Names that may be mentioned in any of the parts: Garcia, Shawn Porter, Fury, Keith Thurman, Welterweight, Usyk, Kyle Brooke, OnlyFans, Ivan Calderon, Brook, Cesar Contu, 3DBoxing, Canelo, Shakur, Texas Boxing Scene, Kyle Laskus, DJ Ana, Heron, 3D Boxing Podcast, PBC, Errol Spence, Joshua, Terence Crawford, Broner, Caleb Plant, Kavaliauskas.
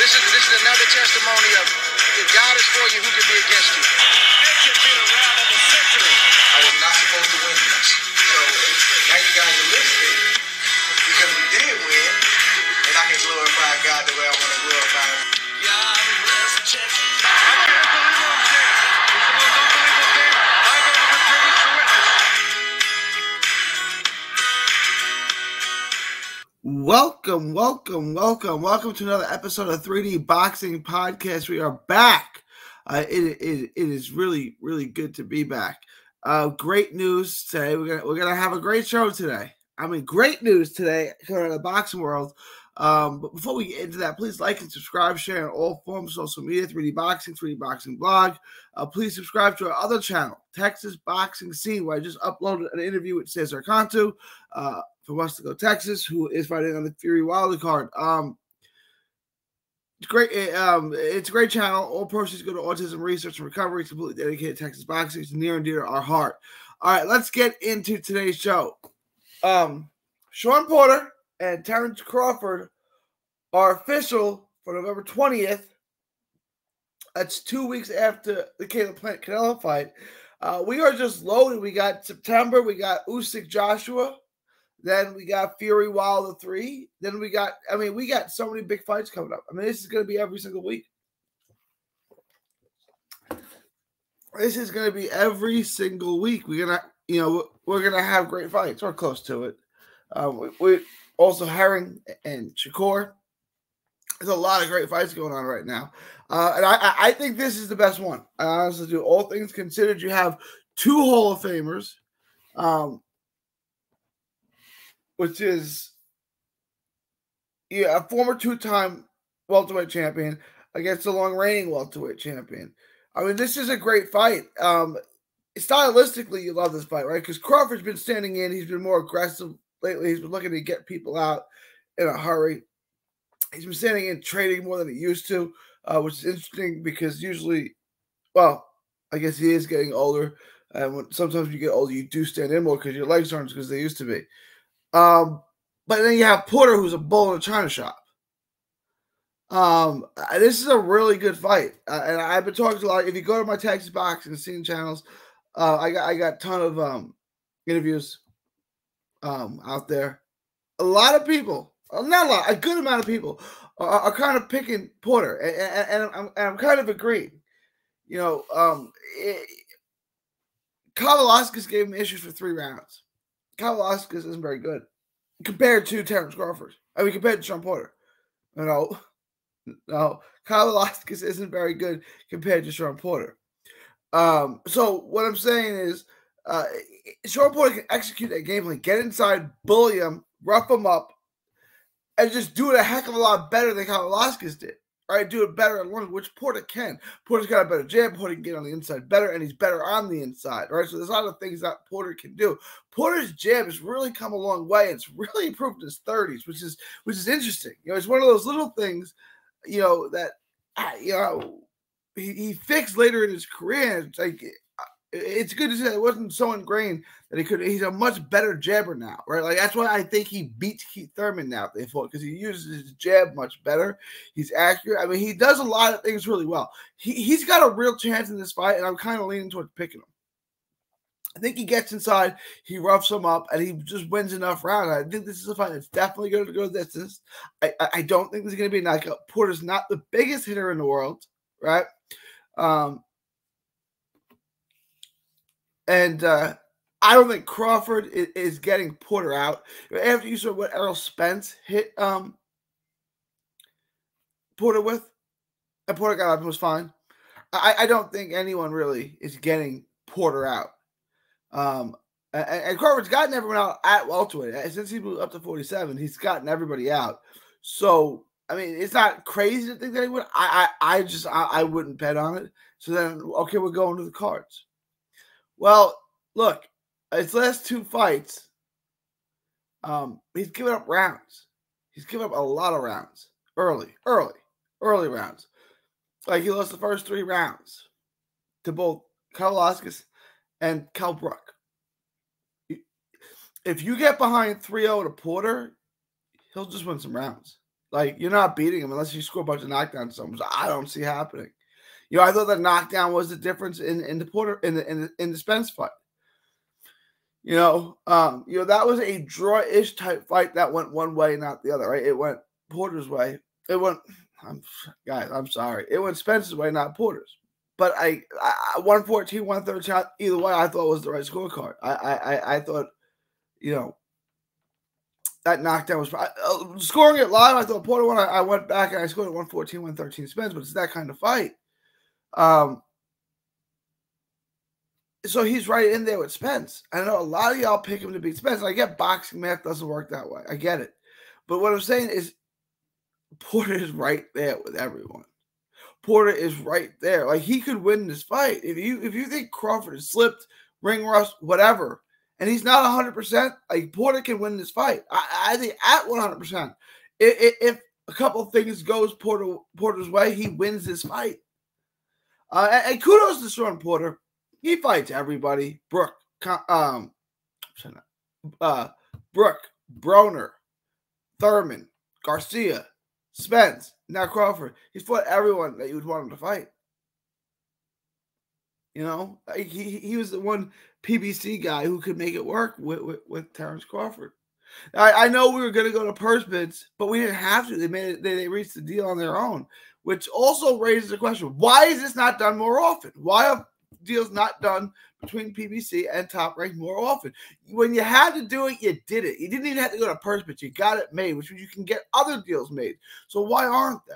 This is another testimony of if God is for you, who can be against you? This could be the round of the century. I was not supposed to win this. So, thank you guys for listening, because we did win, and I can glorify God the way I want to glorify Him. Yeah, I'm blessed, check it. I can't believe what I'm saying. It's the most unbelievable thing I've ever been privileged to witness. Welcome to another episode of 3D Boxing Podcast. We are back. It is really, really good to be back. Great news today. We're gonna have a great show today. I mean, great news today coming out of the boxing world. But before we get into that, please like and subscribe, share on all forms of social media, 3D Boxing, 3D Boxing Blog. Please subscribe to our other channel, Texas Boxing Scene, where I just uploaded an interview with Cesar Contu, from Mexico, Texas, who is fighting on the Fury wildcard. It's great. It's a great channel. All proceeds go to autism research and recovery. It's completely dedicated to Texas boxing. It's near and dear to our heart. All right, let's get into today's show. Shawn Porter and Terence Crawford are official for November 20th. That's 2 weeks after the Caleb Plant Canelo fight. We are just loaded. We got September. We got Usyk Joshua. Then we got Fury Wilder 3. Then we got so many big fights coming up. I mean, this is going to be every single week. We're going to, we're going to have great fights. We're close to it. We also Heron and Shakur. There's a lot of great fights going on right now. And I think this is the best one. I honestly do. All things considered, you have two Hall of Famers. Which is a former two-time welterweight champion against a long-reigning welterweight champion. I mean, this is a great fight. Stylistically, you love this fight, right? Because Crawford's been standing in. He's been more aggressive lately. He's been looking to get people out in a hurry. He's been standing in, trading more than he used to, which is interesting because usually, well, I guess he is getting older. And sometimes when you get older, you do stand in more because your legs aren't as they used to be. But then you have Porter, who's a bull in a china shop. This is a really good fight, and I've been talking to a lot. If you go to my Texas Boxing Scene channels, I got a ton of interviews out there. A lot of people, not a lot, a good amount of people are kind of picking Porter, and I'm kind of agreeing. Kavaliauskas gave him issues for 3 rounds. Kyle Laskus isn't very good compared to Terence Crawford. I mean, compared to Shawn Porter. No. Kyle Laskus isn't very good compared to Shawn Porter. So what I'm saying is Shawn Porter can execute that game plan, get inside, bully him, rough him up, and just do it a heck of a lot better than Kyle Laskus did. Right? Do it better at one, which Porter can. Porter's got a better jab. Porter can get on the inside better, and he's better on the inside, right? So there's a lot of things that Porter can do. Porter's jab has really come a long way, and it's really improved in his 30s, which is interesting. It's one of those little things, that he fixed later in his career. It's like it's good to see that it wasn't so ingrained that he could. He's a much better jabber now, right? Like that's why I think he beats Keith Thurman now. They fought because he uses his jab much better. He's accurate. I mean, he does a lot of things really well. He's got a real chance in this fight, and I'm kind of leaning towards picking him. I think he gets inside, he roughs him up, and he just wins enough rounds. I think this is a fight that's definitely going to go distance. I don't think this is going to be a knockout. Porter's not the biggest hitter in the world, right? And I don't think Crawford is getting Porter out. After you saw what Errol Spence hit Porter with, and Porter got up and was fine. I don't think anyone really is getting Porter out. And Crawford's gotten everyone out at welterweight. Since he moved up to 47, he's gotten everybody out. So, I mean, it's not crazy to think that he would. I wouldn't bet on it. So then, okay, we're going to the cards. Well, look, his last 2 fights, he's given up rounds. He's given up a lot of rounds. Early rounds. Like he lost the first 3 rounds to both Kyle Laskus and Kyle Brooke. if you get behind 3-0 to Porter, he'll just win some rounds. Like, you're not beating him unless you score a bunch of knockdowns. Sometimes I don't see happening. You know, I thought that knockdown was the difference in the Spence fight. You know, that was a draw-ish type fight that went one way, not the other. Right? It went Porter's way. It went, I'm sorry. It went Spence's way, not Porter's. But 114, 113, either way, I thought was the right scorecard. I thought, you know, that knockdown was scoring it live. I thought Porter won. I went back and I scored at 114, 113 Spence. But it's that kind of fight. So he's right in there with Spence. I know a lot of y'all pick him to beat Spence. And I get boxing math doesn't work that way. I get it. But what I'm saying is Porter is right there with everyone. Porter is right there. Like, he could win this fight. If you think Crawford has slipped, ring rust, whatever, and he's not 100%, like, Porter can win this fight. I think at 100%. If a couple of things goes Porter's way, he wins this fight. And kudos to Shawn Porter. He fights everybody. Brook, Broner, Thurman, Garcia, Spence, now Crawford. He's fought everyone that you would want him to fight. You know, like, he was the one PBC guy who could make it work with Terence Crawford. I know we were going to go to purse bids, but we didn't have to. They made it, they reached the deal on their own, which also raises the question: why is this not done more often? Why are deals not done between PBC and Top Rank more often? When you had to do it, you did it. You didn't even have to go to purse, but you got it made, which means you can get other deals made. So why aren't they?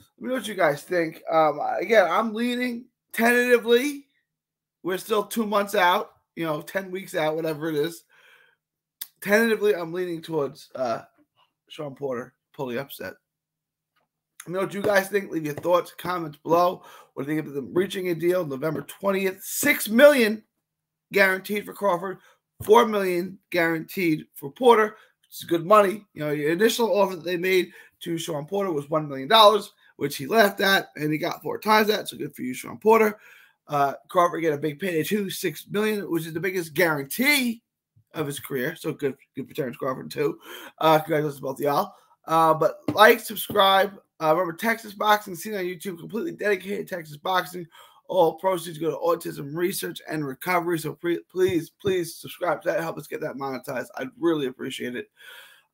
Let me know what you guys think. Again, I'm leaning tentatively. We're still 2 months out, you know, 10 weeks out, whatever it is. Tentatively, I'm leaning towards Shawn Porter pull the upset. Let me know what you guys think. Leave your thoughts, comments below. What do you think of them reaching a deal November 20th? $6 million guaranteed for Crawford, $4 million guaranteed for Porter, which is good money. You know, your initial offer that they made to Shawn Porter was $1 million, which he laughed at, and he got 4 times that, so good for you, Shawn Porter. Crawford get a big payday too, $6 million, which is the biggest guarantee of his career, so good for Terence Crawford too. Congratulations to both y'all. But like, subscribe. Remember, Texas Boxing Scene on YouTube, completely dedicated to Texas boxing. All proceeds go to autism research and recovery. So please, please subscribe to that. Help us get that monetized. I'd really appreciate it.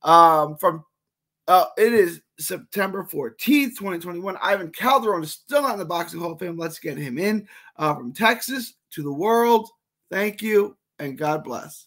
It is September 14th, 2021. Ivan Calderon is still not in the Boxing Hall of Fame. Let's get him in. From Texas to the world, thank you and God bless.